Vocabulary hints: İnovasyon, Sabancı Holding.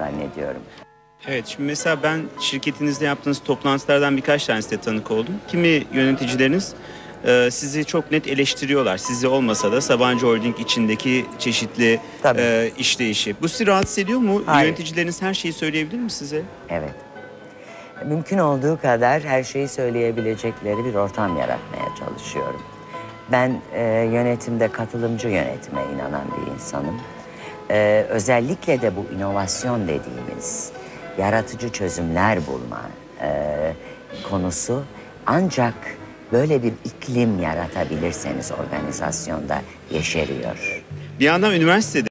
zannediyorum. Evet, şimdi mesela ben şirketinizde yaptığınız toplantılardan birkaç tanesine tanık oldum. Kimi yöneticileriniz sizi çok net eleştiriyorlar. Sizi olmasa da Sabancı Holding içindeki çeşitli işleyişi. Bu sizi rahatsız ediyor mu? Hayır. Yöneticileriniz her şeyi söyleyebilir mi size? Evet. Mümkün olduğu kadar her şeyi söyleyebilecekleri bir ortam yaratmaya çalışıyorum. Ben yönetimde katılımcı yönetime inanan bir insanım. Özellikle de bu inovasyon dediğimiz yaratıcı çözümler bulma konusu ancak böyle bir iklim yaratabilirseniz organizasyonda yeşeriyor. Bir yandan üniversitede